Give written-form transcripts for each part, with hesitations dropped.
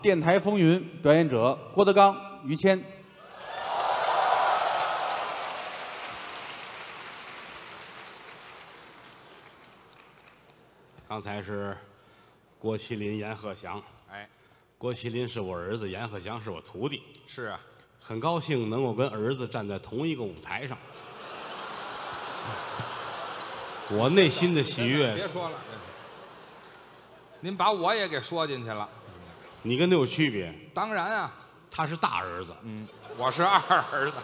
电台风云表演者郭德纲、于谦。刚才是郭麒麟、阎鹤祥。哎，郭麒麟是我儿子，阎鹤祥是我徒弟。是啊，很高兴能够跟儿子站在同一个舞台上。我内心的喜悦。别说了，您把我也给说进去了。 你跟他有区别？当然啊，他是大儿子，我是二儿子，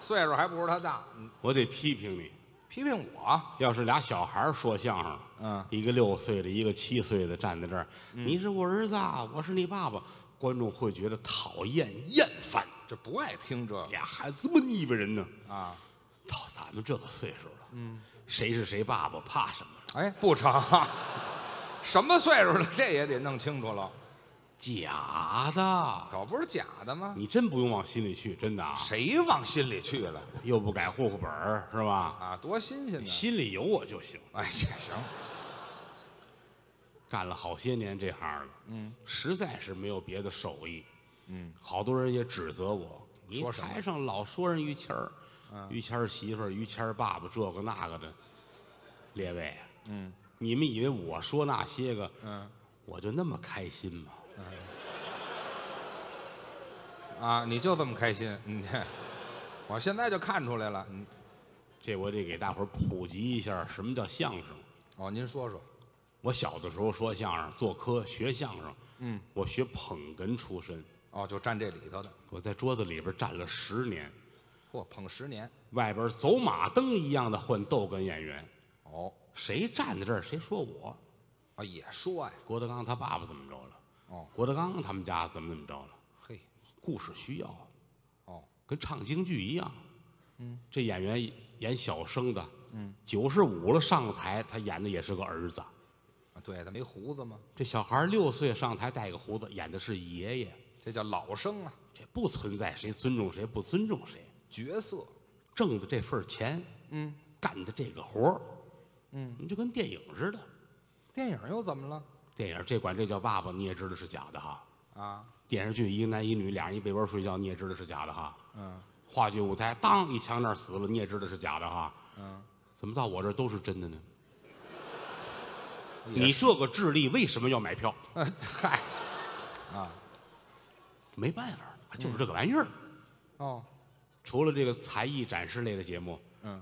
岁数还不如他大。我得批评你，批评我？要是俩小孩说相声，一个6岁的，一个7岁的站在这儿，你是我儿子，我是你爸爸，观众会觉得讨厌、厌烦，这不爱听这。俩孩子这么腻歪人呢？啊，到咱们这个岁数了，谁是谁爸爸，怕什么？哎，不成，什么岁数了，这也得弄清楚了。 假的，可不是假的吗？你真不用往心里去，真的啊！谁往心里去了？又不改户口本是吧？啊，多新鲜！心里有我就行。哎，这行。干了好些年这行了，实在是没有别的手艺，好多人也指责我，你台上老说人于谦儿，于谦儿媳妇儿，于谦儿爸爸，这个那个的。列位，你们以为我说那些个，我就那么开心吗？ 啊，你就这么开心？我现在就看出来了。这我得给大伙儿普及一下什么叫相声。哦，您说说。我小的时候说相声，做科学相声。我学捧哏出身。哦，就站这里头的。我在桌子里边站了10年。嚯，捧10年。外边走马灯一样的换逗哏演员。哦，谁站在这儿谁说我？啊，也说呀。郭德纲他爸爸怎么着了？ 哦，郭德纲他们家怎么着了？嘿，故事需要，哦，跟唱京剧一样，这演员演小生的，95了上台，他演的也是个儿子，啊，对，他没胡子吗？这小孩6岁上台带个胡子，演的是爷爷，这叫老生啊，这不存在谁尊重谁不尊重谁，角色，挣的这份钱，干的这个活儿，你就跟电影似的，电影又怎么了？ 电影这管这叫爸爸，你也知道是假的哈。啊，电视剧一个男一女，俩人一被窝睡觉，你也知道是假的哈。嗯，话剧舞台当一枪那儿死了，你也知道是假的哈。嗯，怎么到我这儿都是真的呢？你这个智力为什么要买票？嗨，啊，没办法，就是这个玩意儿。哦，除了这个才艺展示类的节目，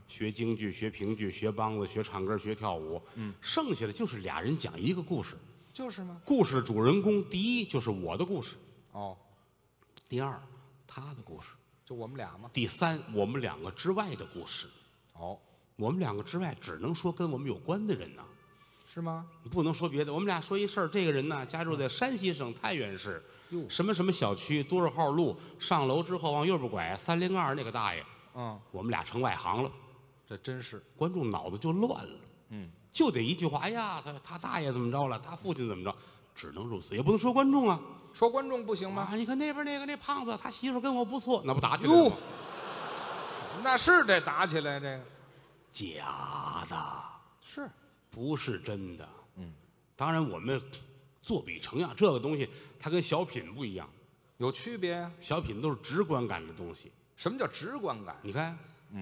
学京剧、学评剧、学梆子、学唱歌、学跳舞，剩下的就是俩人讲一个故事。 就是吗？故事的主人公，第一就是我的故事，哦，第二他的故事，就我们俩吗？第三我们两个之外的故事，哦，我们两个之外只能说跟我们有关的人呢，是吗？你不能说别的。我们俩说一事儿，这个人呢家住在山西省太原市，什么什么小区多少号路，上楼之后往右边拐302那个大爷，我们俩成外行了，这真是观众脑子就乱了，就得一句话，哎呀，他大爷怎么着了，他父亲怎么着，只能如此，也不能说观众啊，说观众不行吗？啊，你看那边那个那胖子，他媳妇跟我不错，那不打起来了吗？那是得打起来，这个假的，是不是真的？当然我们作比成样，这个东西它跟小品不一样，有区别啊。小品都是直观感的东西。什么叫直观感？你看，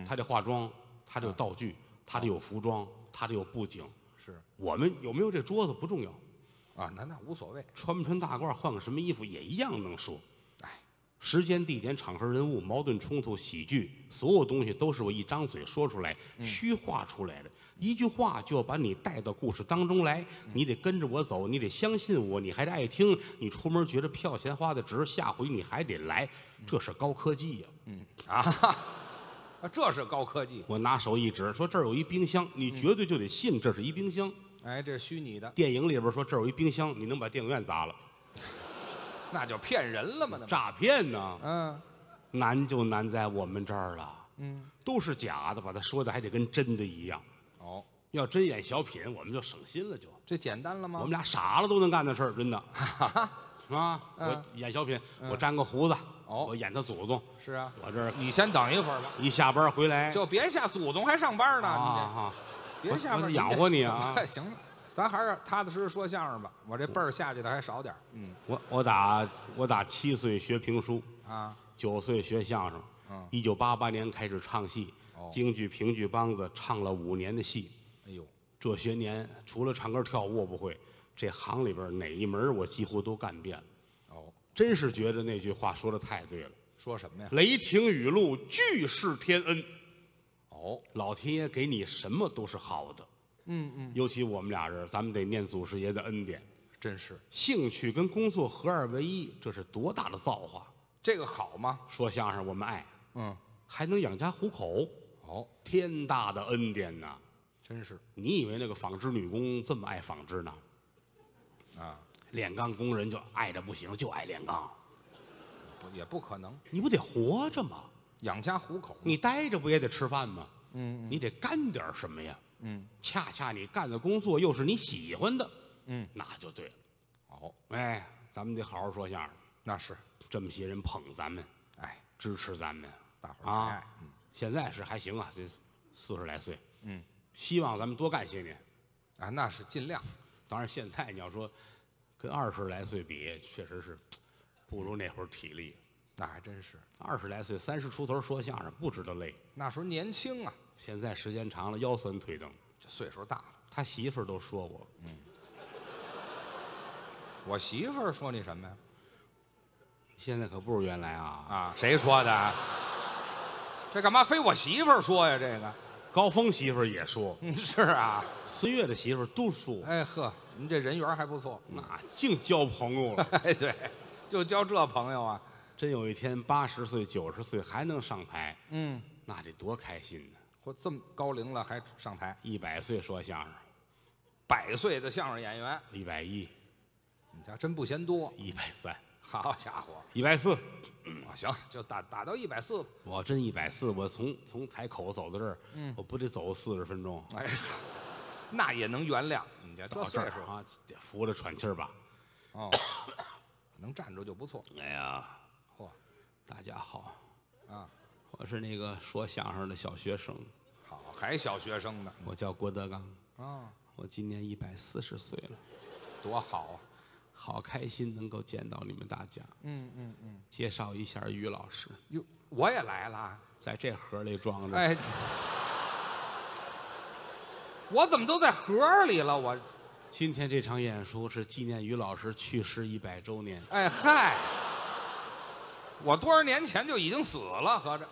他得化妆，他得有道具，他得有服装。 他得有布景，是我们有没有这桌子不重要，啊，那无所谓，穿不穿大褂，换个什么衣服也一样能说，哎，时间、地点、场合、人物、矛盾冲突、喜剧，所有东西都是我一张嘴说出来、虚化出来的，一句话就要把你带到故事当中来，你得跟着我走，你得相信我，你还得爱听，你出门觉得票钱花的值，下回你还得来，这是高科技呀，这是高科技。我拿手一指，说这儿有一冰箱，你绝对就得信这是一冰箱。哎，这是虚拟的。电影里边说这儿有一冰箱，你能把电影院砸了，那就骗人了嘛，诈骗呢？难就难在我们这儿了。都是假的，把它说的还得跟真的一样。哦，要真演小品，我们就省心了，就这简单了吗？我们俩傻了都能干的事儿，真的。啊，我演小品，我粘个胡子。 哦，我演他祖宗是啊，我这你先等一会儿吧，一下班回来就别下祖宗还上班呢，别下班养活你啊，行了，咱还是踏踏实实说相声吧。我这辈儿下去的还少点儿。嗯，我打7岁学评书啊，9岁学相声。嗯，1988年开始唱戏，京剧、评剧、梆子唱了5年的戏。哎呦，这些年除了唱歌跳舞我不会，这行里边哪一门我几乎都干遍了。哦，真是觉得那句话说的太对了。说什么呀？雷霆雨露俱是天恩。哦，老天爷给你什么都是好的。 嗯嗯，尤其我们俩人，咱们得念祖师爷的恩典，真是兴趣跟工作合二为一，这是多大的造化！这个好吗？说相声我们爱，嗯，还能养家糊口，哦，天大的恩典呐！真是，你以为那个纺织女工这么爱纺织呢？啊，炼钢工人就爱的不行，就爱炼钢，也不可能，你不得活着吗？养家糊口，你待着不也得吃饭吗？嗯，你得干点什么呀？ 嗯，恰恰你干的工作又是你喜欢的，嗯，那就对了。哦，哎，咱们得好好说相声。那是这么些人捧咱们，哎，支持咱们，大伙儿爱。现在是还行啊，这40来岁，嗯，希望咱们多干些年。啊，那是尽量。当然，现在你要说跟20来岁比，确实是不如那会儿体力。那还真是，20来岁、30出头说相声不知道累。那时候年轻啊。 现在时间长了，腰酸腿疼，这岁数大了。他媳妇儿都说我，嗯，我媳妇儿说你什么呀？现在可不是原来啊！啊，谁说的？这干嘛非我媳妇儿说呀？这个高峰媳妇儿也说，嗯，是啊，孙越的媳妇儿都说。哎呵，您这人缘还不错，那净交朋友了。哎，对，就交这朋友啊！真有一天80岁、90岁还能上台，嗯，那得多开心呢！ 我这么高龄了还上台，100岁说相声，100岁的相声演员，110，你家真不嫌多，130，好家伙，140，行，就打到140。我真140，我从台口走到这儿，嗯，我不得走40分钟？哎，那也能原谅。你家到这儿啊，扶着喘气儿吧。哦，能站住就不错。哎呀，嚯，大家好，啊。 我是那个说相声的小学生，好，还小学生呢。我叫郭德纲，啊，我今年140岁了，多好啊！好开心能够见到你们大家。嗯嗯嗯。介绍一下于老师，哟，我也来了，在这盒里装着。哎，我怎么都在盒里了？我今天这场演出是纪念于老师去世100周年。哎嗨。 我多少年前就已经死了，合着，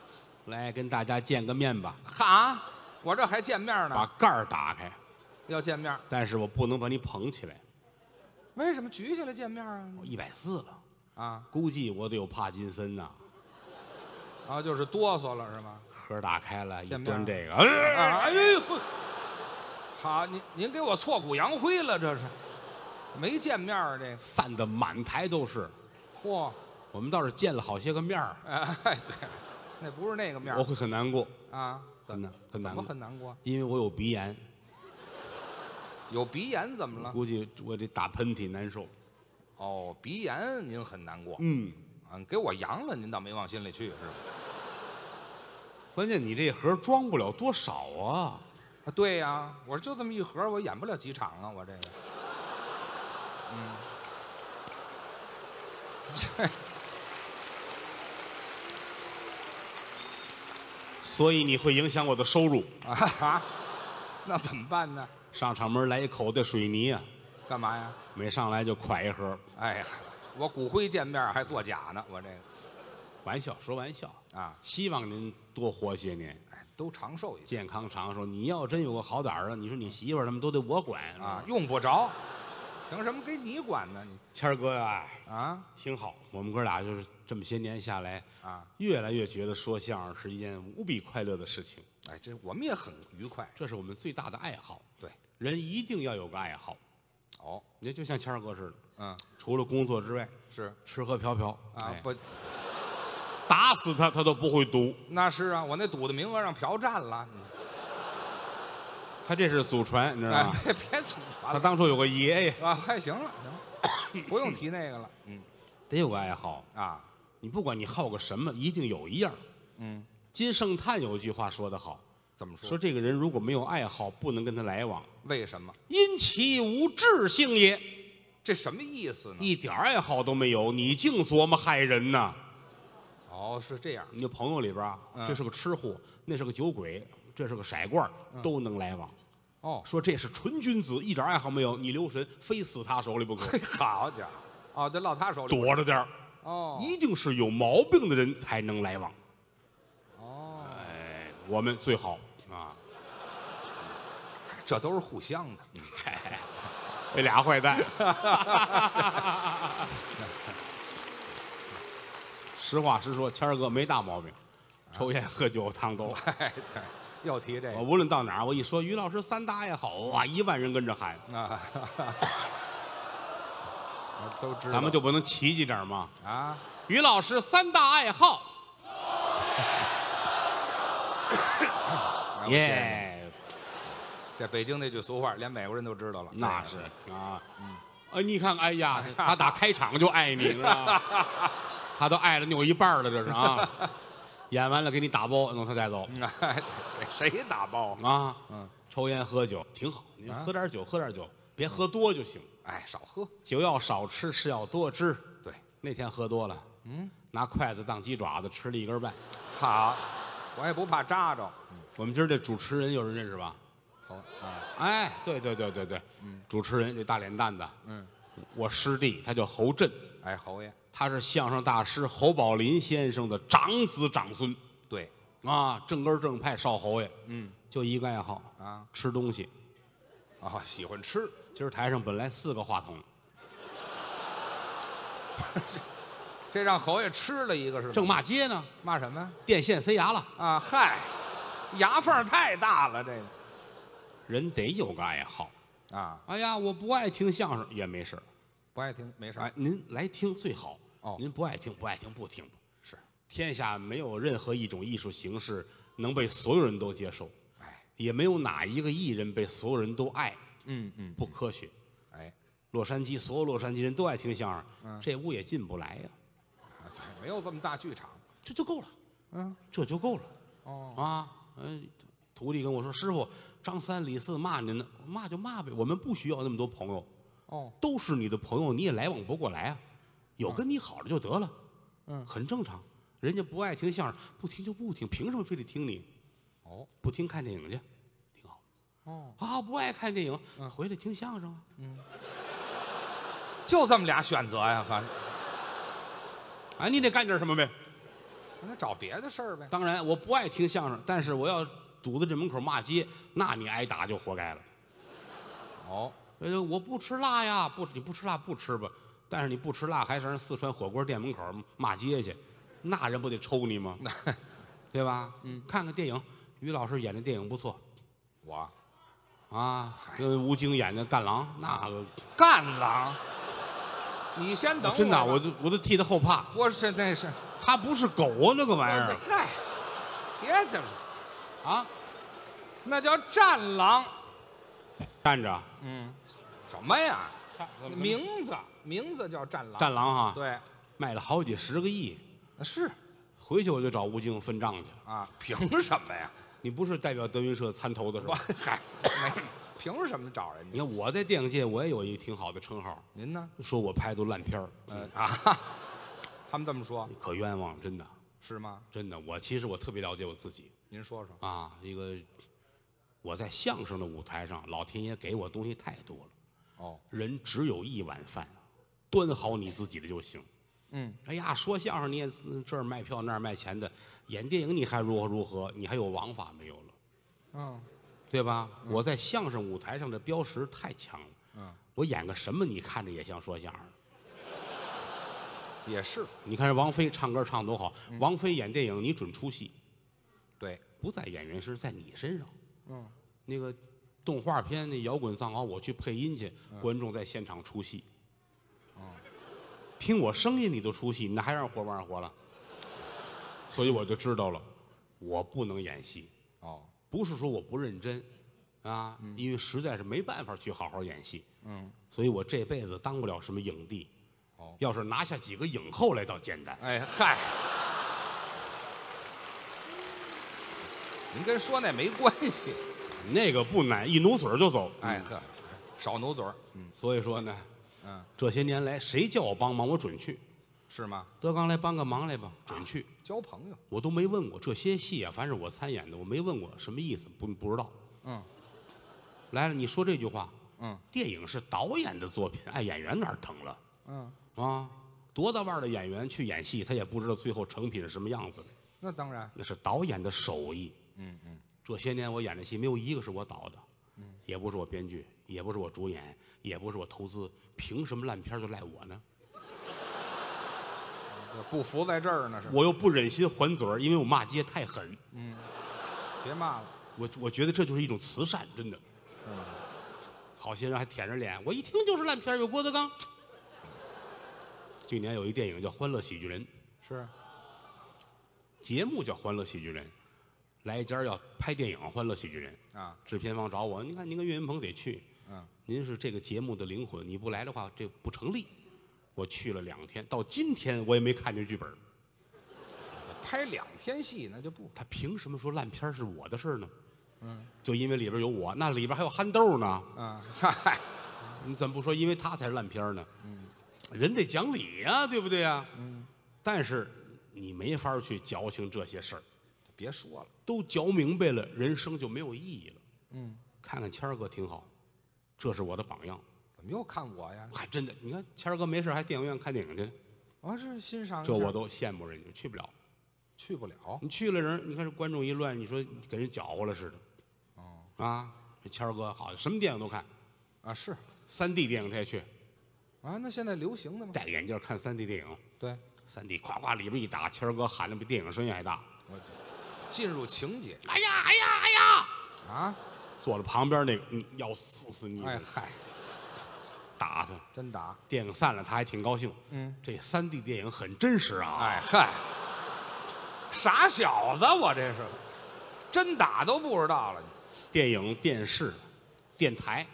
来跟大家见个面吧。哈，我这还见面呢。把盖儿打开，要见面。但是我不能把你捧起来。为什么举起来见面啊？140了啊，估计我得有帕金森呐。啊，就是哆嗦了是吗？盒打开了，一端这个，哎呦，好，您给我挫骨扬灰了，这是，没见面啊，这散的满台都是，嚯。 我们倒是见了好些个面儿，哎，对，那不是那个面儿，我会很难过啊，很难过，怎么很难过？因为我有鼻炎，有鼻炎怎么了？估计我得打喷嚏难受。哦，鼻炎您很难过，嗯，啊，给我扬了，您倒没往心里去是吧？关键你这盒装不了多少啊，啊，对呀，我就这么一盒，我演不了几场啊，我这个，嗯，这。 所以你会影响我的收入啊？那怎么办呢？上场门来一口袋水泥啊，干嘛呀？每上来就蒯一盒。哎呀，我骨灰见面还做假呢，我这个玩笑说玩笑啊，希望您多活些年，哎，都长寿一些，健康长寿。你要真有个好歹儿啊，你说你媳妇儿他们都得我管啊，用不着，凭什么给你管呢？你谦儿哥呀，啊，挺好，我们哥俩就是。 这么些年下来啊，越来越觉得说相声是一件无比快乐的事情。哎，这我们也很愉快，这是我们最大的爱好。对，人一定要有个爱好。哦，你就像谦儿哥似的，嗯，除了工作之外，是吃喝嫖嫖啊，不，打死他都不会赌。那是啊，我那赌的名额让嫖占了。他这是祖传，你知道吗？别祖传了，他当初有个爷爷啊，还行了，行了，不用提那个了，嗯，得有个爱好啊。 你不管你好个什么，一定有一样。嗯，金圣叹有一句话说得好：“怎么说？说这个人如果没有爱好，不能跟他来往。为什么？因其无智性也。这什么意思呢？一点爱好都没有，你净琢磨害人呐。哦，是这样。你的朋友里边啊，这是个吃货，那是个酒鬼，这是个色官，都能来往。哦，说这是纯君子，一点爱好没有，你留神，非死他手里不可。好家伙，哦，得落他手里。躲着点儿。哦，一定是有毛病的人才能来往。哦，哎，我们最好啊。这都是互相的。哎，这俩坏蛋。实话实说，谦儿哥没大毛病，抽烟、喝酒、烫头。哎，对。要提这个，我无论到哪儿，我一说于老师三大也好啊，1万人跟着喊啊，都知道。咱们就不能奇迹点吗？啊，于老师三大爱好，耶！这北京那句俗话，连美国人都知道了。那是啊，你看，哎呀，他打开场就爱你，他都爱了你有一半了，这是啊。演完了给你打包，弄他带走。谁打包啊？嗯，抽烟喝酒挺好，你喝点酒，喝点酒，别喝多就行。哎，少喝，酒要少吃，是要多吃。对，那天喝多了，嗯，拿筷子当鸡爪子吃了1根半。好，我也不怕扎着。我们今儿这主持人有人认识吧？好，哎，对，主持人这大脸蛋子，嗯，我师弟他叫侯震，哎，侯爷。他是相声大师侯宝林先生的长子长孙，对，啊，正根正派少侯爷，嗯，就一个爱好啊，吃东西，啊，喜欢吃。今儿台上本来4个话筒，这让侯爷吃了一个是吧？正骂街呢，骂什么呀？电线塞牙了啊！嗨，牙缝太大了，这个人得有个爱好啊！哎呀，我不爱听相声也没事，不爱听没事。哎，您来听最好。哦，您不爱听不听，是天下没有任何一种艺术形式能被所有人都接受，哎，也没有哪一个艺人被所有人都爱，嗯，不科学，哎，所有洛杉矶人都爱听相声，嗯，这屋也进不来呀，啊，对，没有这么大剧场，这就够了，嗯，这就够了，哦啊，徒弟跟我说，师傅，张3、李4骂您呢，骂就骂呗，我们不需要那么多朋友，哦，都是你的朋友，你也来往不过来啊。有跟你好的就得了，嗯，很正常。人家不爱听相声，不听就不听，凭什么非得听你？哦，不听看电影去，挺好。哦，啊，不爱看电影，回来听相声啊。嗯，就这么俩选择呀，反正。哎，你得干点什么呗？那找别的事儿呗。当然，我不爱听相声，但是我要堵在这门口骂街，那你挨打就活该了。哦，我不吃辣呀，你不吃辣不吃吧。但是你不吃辣，还上人四川火锅店门口骂街去，那人不得抽你吗？对吧？嗯，看看电影，于老师演的电影不错。我，啊，跟吴京演的《干狼》，那个干狼，你先等我。真的，我都替他后怕。我是那是，他不是狗啊，那个玩意儿。嗨，别这么说，啊，那叫战狼。站着。嗯，什么呀？名字叫战狼，战狼哈，对，卖了好几10个亿，是，回去我就找吴京分账去啊！凭什么呀？你不是代表德云社参投的是吧？嗨，凭什么找人家？你看我在电影界我也有一个挺好的称号，您呢？说我拍都烂片儿，啊，他们这么说，可冤枉，真的是吗？真的，其实我特别了解我自己。您说说啊，我在相声的舞台上，老天爷给我东西太多了。哦，人只有1碗饭，端好你自己的就行。嗯，哎呀，说相声你也这儿卖票那儿卖钱的，演电影你还如何，你还有王法没有了？嗯，对吧？我在相声舞台上的标识太强了。嗯，我演个什么你看着也像说相声。也是，你看王菲唱歌唱多好，王菲演电影你准出戏。对，不在演员身上，在你身上。嗯，那个。动画片那摇滚藏獒，我去配音去，观众在现场出戏。听我声音你都出戏，你还让活不让活了？所以我就知道了，我不能演戏。哦，不是说我不认真，啊，因为实在是没办法去好好演戏。嗯，所以我这辈子当不了什么影帝。哦，要是拿下几个影后来倒简单。哎嗨，您跟说那没关系。那个不奶，一努嘴就走。哎呵，少努嘴。嗯，所以说呢，嗯，这些年来谁叫我帮忙，我准去。是吗？德刚来帮个忙来吧，准去。交朋友。我都没问过这些戏啊，凡是我参演的，我没问过什么意思，不知道。嗯。来了，你说这句话。嗯。电影是导演的作品，哎，演员哪儿疼了？嗯。啊。 多大腕的演员去演戏，他也不知道最后成品是什么样子的。那当然，那是导演的手艺。嗯嗯，这些年我演的戏没有一个是我导的，嗯，也不是我编剧，也不是我主演，也不是我投资，凭什么烂片就赖我呢？不服在这儿呢是？我又不忍心还嘴儿，因为我骂街太狠。嗯，别骂了。我觉得这就是一种慈善，真的。嗯，好些人还舔着脸，我一听就是烂片，有郭德纲。 去年有一电影叫《欢乐喜剧人》，是节目叫《欢乐喜剧人》，来一家要拍电影《欢乐喜剧人》啊，制片方找我，您看您跟岳云鹏得去，嗯，您是这个节目的灵魂，你不来的话这不成立。我去了2天，到今天我也没看这剧本。拍2天戏那就不，他凭什么说烂片是我的事呢？嗯，就因为里边有我，那里边还有憨豆呢。嗯，嗨，你怎么不说因为他才是烂片呢？嗯。 人得讲理呀，对不对呀？嗯。但是你没法去矫情这些事儿，别说了，都矫明白了，人生就没有意义了。嗯。看看谦儿哥挺好，这是我的榜样。怎么又看我呀？还真的，你看谦儿哥没事还电影院看电影去。啊，是欣赏。这我都羡慕人家，去不了，去不了。你去了人，你看这观众一乱，你说给人搅和了似的。哦。啊，这谦儿哥好，什么电影都看。啊，是。3D 电影他也去。 啊，那现在流行的吗？戴眼镜看3D 电影，对，3D 夸夸里边一打，谦儿哥喊的比电影声音还大，进入情节。哎呀哎呀哎呀！啊，坐在旁边那个，要死你！哎嗨，打他，真打。电影散了，他还挺高兴。嗯，这3D 电影很真实啊。哎嗨，傻小子，我这是，真打都不知道了。电影、电视、电台，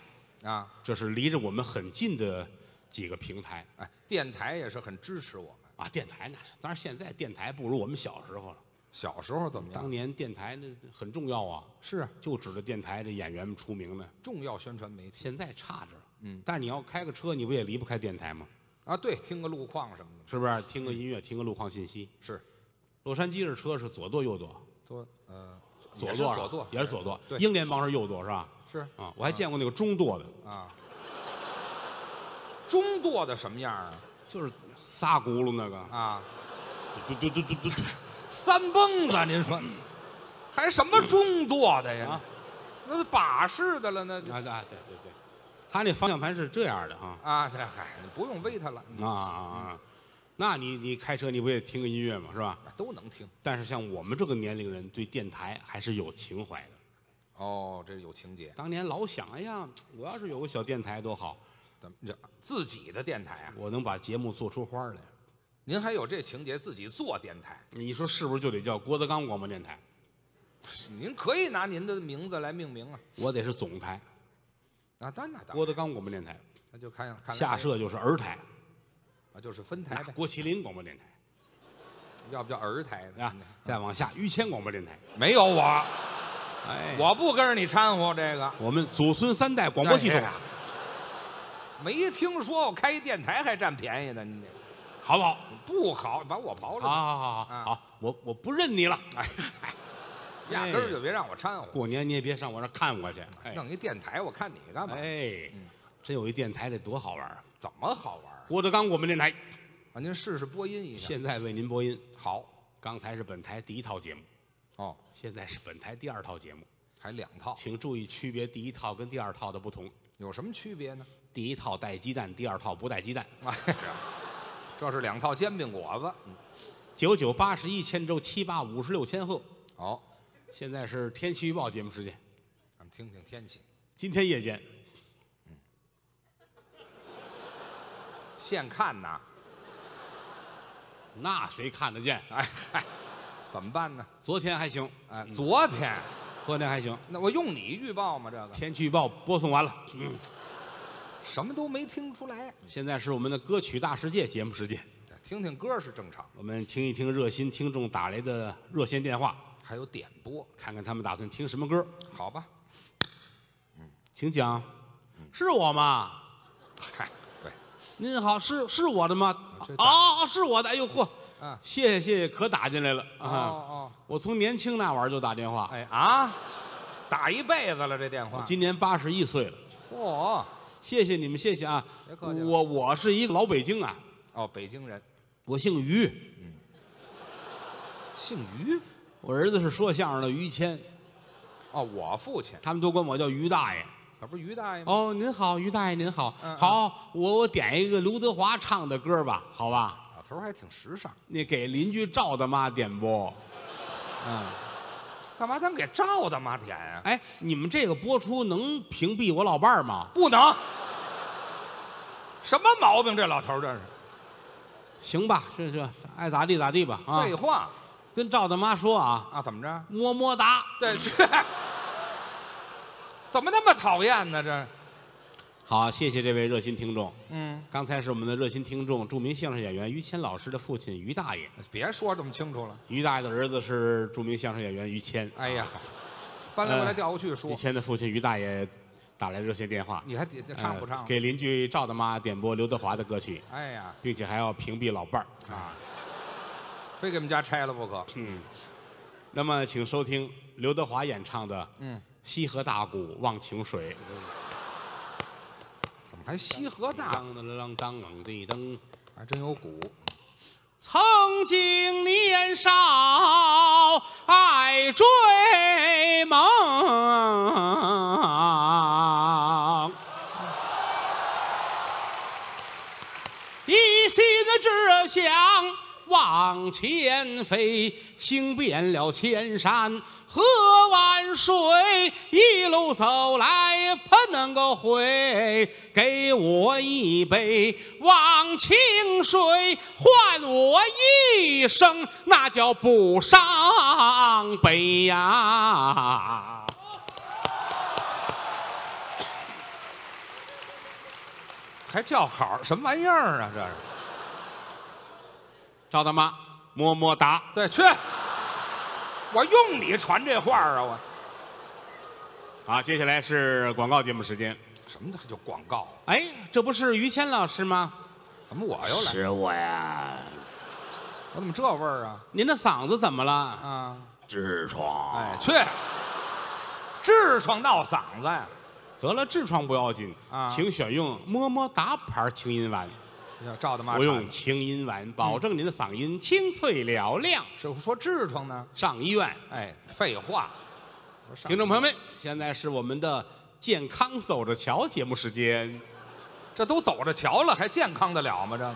啊，这是离着我们很近的。 几个平台，哎，电台也是很支持我们啊。电台那是，当然现在电台不如我们小时候了。小时候怎么样？当年电台那很重要啊。是，就指着电台这演员们出名呢。重要宣传媒体。现在差着了，嗯。但是你要开个车，你不也离不开电台吗？啊，对，听个路况什么的，是不是？听个音乐，听个路况信息。是，洛杉矶这车是左舵右舵。左舵，左舵也是左舵。英联邦是右舵是吧？是啊，我还见过那个中舵的啊。 中舵的什么样啊？就是仨轱辘那个啊，嘟嘟嘟嘟嘟嘟，三蹦子，您说，还什么中舵的呀？那把式的了那就啊，对对对，他那方向盘是这样的哈啊，这嗨，不用喂他了啊，那你开车你不也听个音乐嘛是吧？都能听，但是像我们这个年龄人对电台还是有情怀的。哦，这有情节。当年老想，哎呀，我要是有个小电台多好。 怎么这自己的电台啊？我能把节目做出花来。您还有这情节，自己做电台？你说是不是就得叫郭德纲广播电台？您可以拿您的名字来命名啊。我得是总台。啊，当然。郭德纲广播电台。那就看下设就是儿台。啊，就是分台呗。郭麒麟广播电台。要不叫儿台啊？再往下，于谦广播电台。没有我，哎，我不跟着你掺和这个。我们祖孙3代广播系统。 没听说我开一电台还占便宜呢，你好不好？不好，把我刨了。好，我不认你了，哎，压根儿就别让我掺和。过年你也别上我这看我去，弄一电台我看你干嘛？哎，真有一电台得多好玩啊！怎么好玩？郭德纲我们电台，啊，您试试播音一下。现在为您播音。好，刚才是本台第1套节目，哦，现在是本台第2套节目，还2套，请注意区别第1套跟第2套的不同。有什么区别呢？ 第1套带鸡蛋，第2套不带鸡蛋。哎呀，这是2套煎饼果子。99、811000粥，78、561000鹤。好，现在是天气预报节目时间，咱们听听天气。今天夜间，现看呐，那谁看得见？哎嗨，怎么办呢？昨天还行，哎，昨天还行。那我用你预报吗？这个天气预报播送完了。嗯。 什么都没听出来。现在是我们的歌曲大世界节目时间，听听歌是正常。我们听一听热心听众打来的热线电话。还有点播，看看他们打算听什么歌，好吧？嗯，请讲。是我吗？嗨，对。您好，是我的吗？啊，是我的。哎呦嚯！嗯，谢谢，可打进来了啊！哦，我从年轻那玩意儿就打电话。哎啊，打一辈子了这电话。今年81岁了。嚯！谢谢你们，谢谢啊！别客气。我是一个老北京啊。哦，北京人。我姓于。嗯。姓于？我儿子是说相声的于谦。哦，我父亲。他们都管我叫于大爷。可不是于大爷吗？哦，您好，于大爷您好。好，我点一个刘德华唱的歌吧，好吧？ 头还挺时尚，你给邻居赵大妈点播，嗯，干嘛咱给赵大妈点呀？哎，你们这个播出能屏蔽我老伴儿吗？不能，什么毛病？这老头这是，行吧，是，爱咋地咋地吧啊！废话，跟赵大妈说啊啊，怎么着？么么哒，这是，怎么那么讨厌呢？这。 好，谢谢这位热心听众。嗯，刚才是我们的热心听众，著名相声演员于谦老师的父亲于大爷。别说这么清楚了，于大爷的儿子是著名相声演员于谦。哎呀，翻来过来调过去说。于谦的父亲于大爷打来热线电话，你还唱不唱？给邻居赵大妈点播刘德华的歌曲。哎呀，并且还要屏蔽老伴儿啊，非给我们家拆了不可。嗯，那么请收听刘德华演唱的《西河大鼓忘情水》。 还西河大鼓，还真有鼓。曾经年少爱追梦，一心只想往前飞，行遍了千山。 喝完水，一路走来，盼能够回。给我一杯忘情水，换我一生，那叫不伤悲呀。还叫好？什么玩意儿啊？这是。赵大妈，么么哒。对，去。 我用你传这话啊！我好，接下来是广告节目时间。什么叫广告？哎，这不是于谦老师吗？怎么我又来了？是我呀！我怎么这味儿啊？您的嗓子怎么了？啊，痔疮。哎，去！痔疮闹嗓子呀！得了，痔疮不要紧啊，请选用么么哒牌清音丸。 赵大妈，我用清音丸保证您的嗓音清脆嘹亮。是说痔疮呢？上医院。哎，废话。听众朋友们，现在是我们的健康走着瞧节目时间。这都走着瞧了，还健康得了吗？这，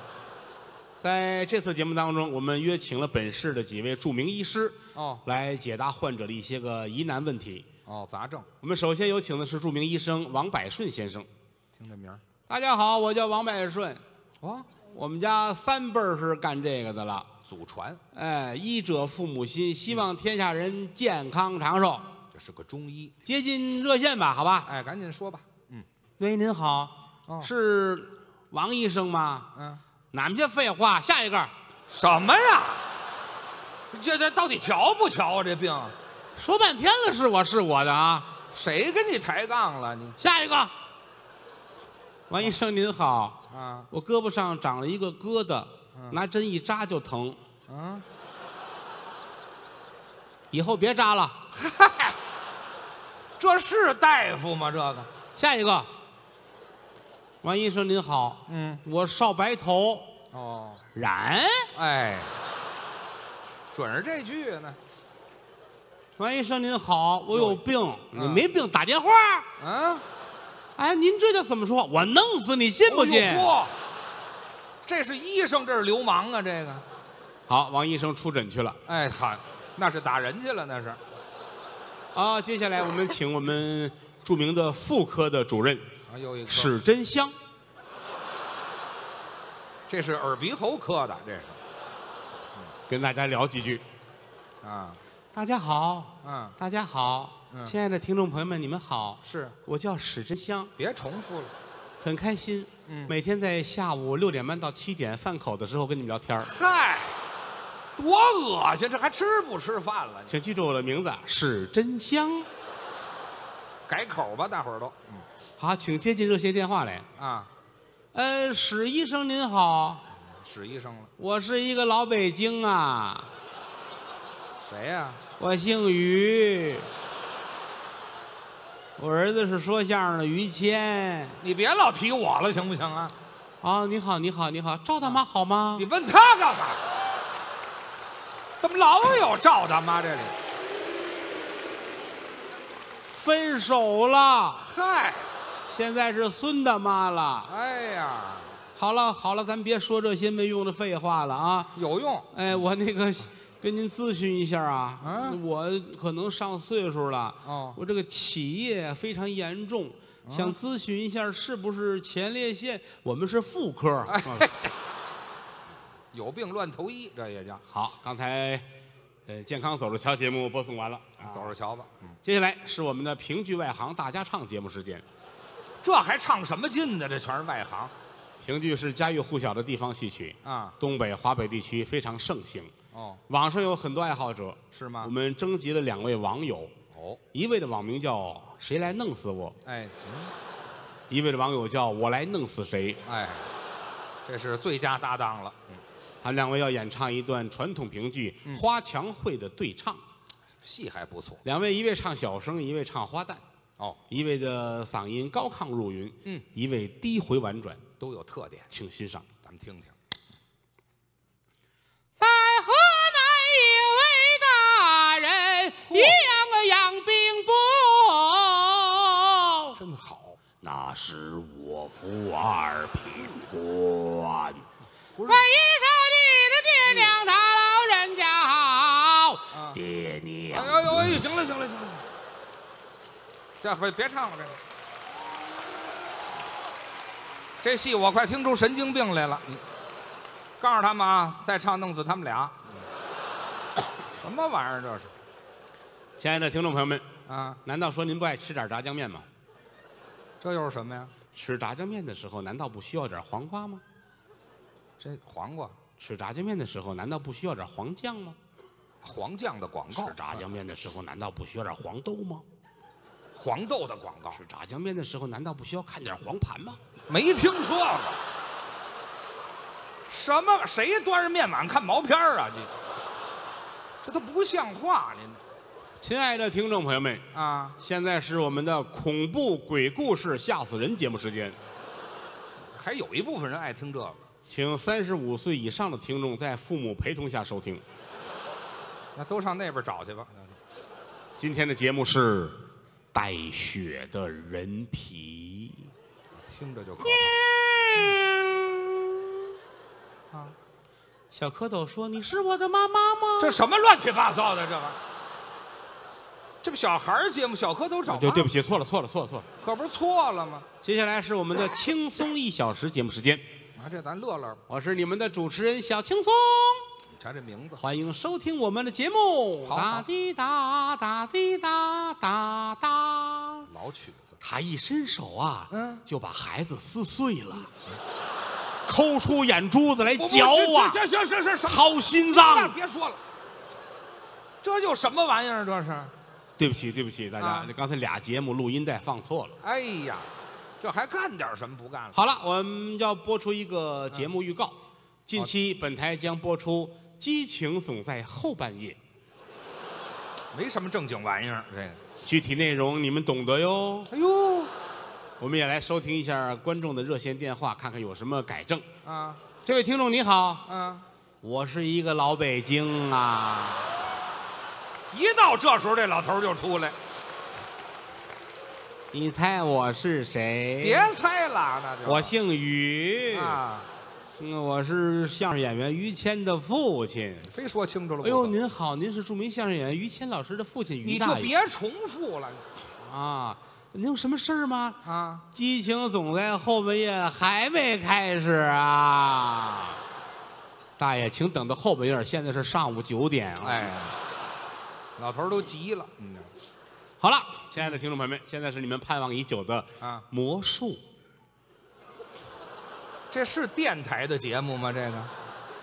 在这次节目当中，我们约请了本市的几位著名医师，哦，来解答患者的一些个疑难问题。哦，杂症。我们首先有请的是著名医生王百顺先生。听这名儿。大家好，我叫王百顺。 哦，我们家3辈是干这个的了，祖传。哎，医者父母心，希望天下人健康长寿。这是个中医。接近热线吧，好吧？哎，赶紧说吧。嗯，喂，您好，哦、是王医生吗？嗯，哪些废话？下一个，什么呀？这到底瞧不瞧啊？这病，说半天了，是我的啊？谁跟你抬杠了？你下一个，王医生您好。 啊，我胳膊上长了一个疙瘩，拿针一扎就疼。嗯，以后别扎了。嗨，这是大夫吗？这个。下一个，王医生您好。嗯，我少白头。哦，染。哎，准是这句呢。王医生您好，我有病。你没病，打电话。嗯。 哎，您这叫怎么说？我弄死你，信不信？这是医生，这是流氓啊！这个，好，王医生出诊去了。哎，好，那是打人去了，那是。啊，接下来我们请我们著名的妇科的主任，啊，又一个史珍香。这是耳鼻喉科的，这是。跟大家聊几句。啊，大家好。嗯，大家好。 亲爱的听众朋友们，你们好，是我叫史珍香，别重复了，很开心，嗯，每天在下午6点半到7点饭口的时候跟你们聊天嗨，多恶心！这还吃不吃饭了？请记住我的名字是真香。改口吧，大伙儿都。嗯，好，请接进热线电话来啊。史医生您好。史医生了。我是一个老北京啊。谁呀？我姓于。 我儿子是说相声的于谦，你别老提我了，行不行啊？啊，你好，你好，你好，赵大妈好吗？你问他干嘛？怎么老有赵大妈这里？分手了，嗨，现在是孙大妈了。哎呀，好了好了，咱别说这些没用的废话了啊。有用。哎，我那个。 跟您咨询一下啊，我可能上岁数了，我这个起夜非常严重，想咨询一下是不是前列腺？我们是妇科，有病乱投医，这也叫好。刚才，健康走着瞧节目播送完了，走着瞧吧。接下来是我们的评剧外行大家唱节目时间，这还唱什么劲呢？这全是外行。评剧是家喻户晓的地方戏曲啊，东北、华北地区非常盛行。 哦，网上有很多爱好者，是吗？我们征集了2位网友，哦，一位的网名叫“谁来弄死我”，哎，一位的网友叫“我来弄死谁”，哎，这是最佳搭档了。他们2位要演唱一段传统评剧《花墙会》的对唱，戏还不错。2位，一位唱小生，一位唱花旦。哦，一位的嗓音高亢入云，嗯，一位低回婉转，都有特点，请欣赏，咱们听听。 在河南有位大人，养病不？真好。那时我服二品官。问一声你的爹娘，他老人家好。爹娘。哎呦呦，行了行了行了，这回别唱了，这戏我快听出神经病来了。 告诉他们啊，再唱弄死他们俩！什么玩意儿这是？亲爱的听众朋友们啊，难道说您不爱吃点炸酱面吗？这又是什么呀？吃炸酱面的时候，难道不需要点黄瓜吗？这黄瓜？吃炸酱面的时候，难道不需要点黄酱吗？黄酱的广告。吃炸酱面的时候，难道不需要点黄豆吗？黄豆的广告。吃炸酱面的时候，难道不需要看点黄盘吗？没听说过。 什么？谁端着面碗看毛片啊？这都不像话！您，亲爱的听众朋友们啊，现在是我们的恐怖鬼故事吓死人节目时间。还有一部分人爱听这个，请35岁以上的听众在父母陪同下收听。那都上那边找去吧。今天的节目是带血的人皮，听着就可怕。啊、小蝌蚪说：“你是我的妈妈吗？”这什么乱七八糟的，这玩意儿！这不小孩儿节目，小蝌蚪找妈妈。对不起，错了，错了，错了，错了，可不是错了吗？接下来是我们的轻松1小时节目时间。啊，这咱乐乐。我是你们的主持人小轻松。你瞧这名字。欢迎收听我们的节目。哒滴哒哒滴哒哒哒。老曲子。他一伸手啊，就把孩子撕碎了。 抠出眼珠子来嚼啊！行行行行行，掏心脏！别说了，这又什么玩意儿？这是？对不起，对不起，大家，刚才俩节目录音带放错了。哎呀，这还干点什么不干了？好了，我们要播出一个节目预告，近期本台将播出《激情总在后半夜》，没什么正经玩意儿，这个具体内容你们懂得哟。哎呦。 我们也来收听一下观众的热线电话，看看有什么改正。啊，这位听众你好。嗯，我是一个老北京啊。一到这时候，这老头就出来。你猜我是谁？别猜了，那就。我姓于啊，我是相声演员于谦的父亲。非说清楚了。哎呦，您好，您是著名相声演员于谦老师的父亲于大爷。你就别重复了。啊。 你有什么事儿吗？啊，激情总在后半夜还没开始啊！大爷，请等到后半夜，现在是上午9点。哎，老头都急了。嗯，好了，亲爱的听众朋友们，现在是你们盼望已久的啊魔术。这是电台的节目吗？这个，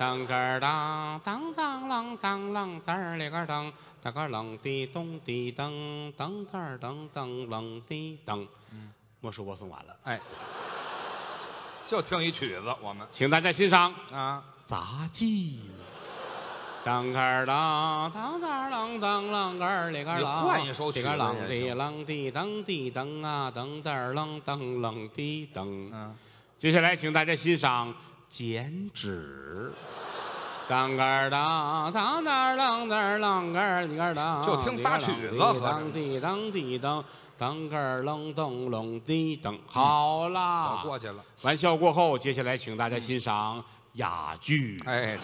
当个当当当啷当啷当里个当，当个啷滴咚滴当当当当当啷滴当。魔术播送完了，哎，就听一曲子，我们请大家欣赏啊，杂技。当个当当当啷当啷个里个啷，你换一首曲子也行。这个啷滴啷滴当滴当啊，当当啷当啷滴当。嗯，接下来请大家欣赏。 剪纸，当个当当当啷当啷个里个当，就听仨曲子，当滴当滴当，当个啷咚啷滴当，好啦，过去了。玩笑过后，接下来请大家欣赏哑剧。哎，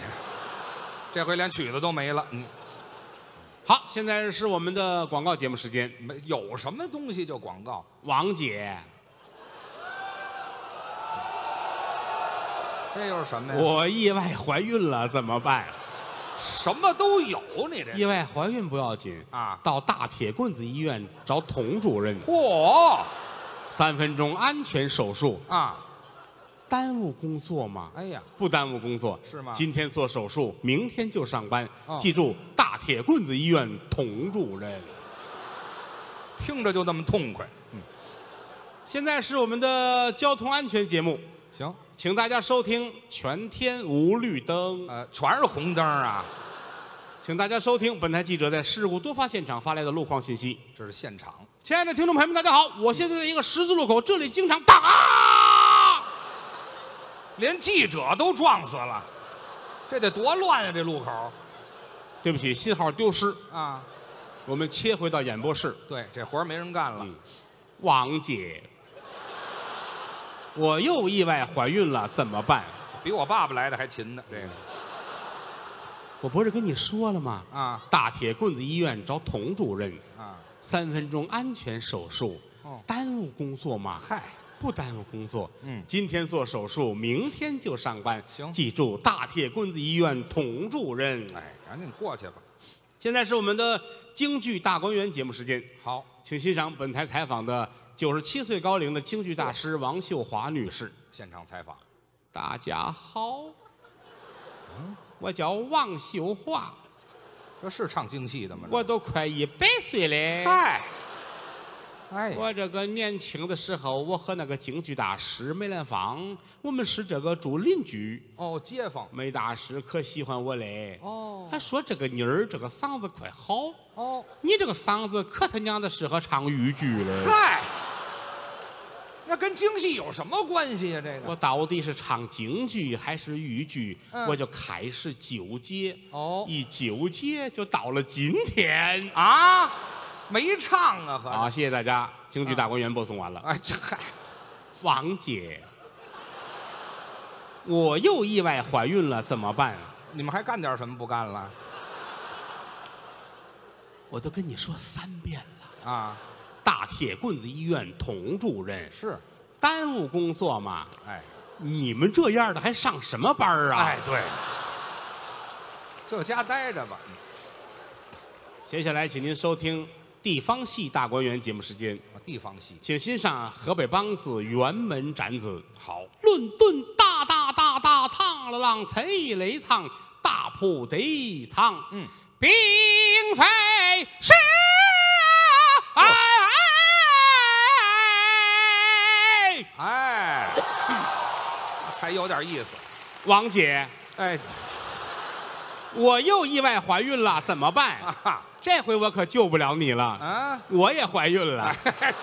这回连曲子都没了。嗯，好，现在是我们的广告节目时间。没有什么东西就广告，王姐。 这又是什么呀？我意外怀孕了怎么办？什么都有，你这意外怀孕不要紧啊，到大铁棍子医院找童主任。嚯，3分钟安全手术啊，耽误工作吗？哎呀，不耽误工作是吗？今天做手术，明天就上班。记住，大铁棍子医院童主任，听着就那么痛快。嗯，现在是我们的交通安全节目。 行，请大家收听全天无绿灯，全是红灯啊！请大家收听本台记者在事故多发现场发来的路况信息。这是现场，亲爱的听众朋友们，大家好！我现在在一个十字路口，这里经常当啊，连记者都撞死了，这得多乱呀！这路口，对不起，信号丢失啊！我们切回到演播室。对，这活儿没人干了。嗯，王姐。 我又意外怀孕了，怎么办？比我爸爸来的还勤呢。这个，我不是跟你说了吗？啊，大铁棍子医院找童主任啊，3分钟安全手术。哦，耽误工作吗？嗨，不耽误工作。嗯，今天做手术，明天就上班。行，记住，大铁棍子医院童主任。哎，赶紧过去吧。现在是我们的京剧大观园节目时间。好，请欣赏本台采访的。 97岁高龄的京剧大师王秀华女士现场采访。大家好，我叫王秀华。这是唱京戏的吗？我都快100岁嘞。嗨，哎，我这个年轻的时候，我和那个京剧大师梅兰芳，我们是这个住邻居。哦，街坊。梅大师可喜欢我嘞。哦。他说这个妮儿这个嗓子快好。哦。你这个嗓子可他娘的适合唱豫剧嘞。嗨。 那跟京戏有什么关系呀、啊？这个我到底是唱京剧还是豫剧，我就开始纠结。哦，一纠结就到了今天啊，没唱啊！好、啊，谢谢大家。京剧大观园播送完了。哎，这嗨，王姐，我又意外怀孕了，怎么办、啊？你们还干点什么不干了？我都跟你说3遍了啊。 大铁棍子医院童主任是耽误工作嘛？哎，你们这样的还上什么班啊？哎，对，就家待着吧。接下来，请您收听地方戏大观园节目时间。地方戏，请欣赏河北梆子辕门斩子。好，论顿大大大大唱了浪，贼雷唱大铺得唱，嗯，并非是啊。 哎，还有点意思，王姐，哎，我又意外怀孕了，怎么办？啊、这回我可救不了你了啊！我也怀孕了。哎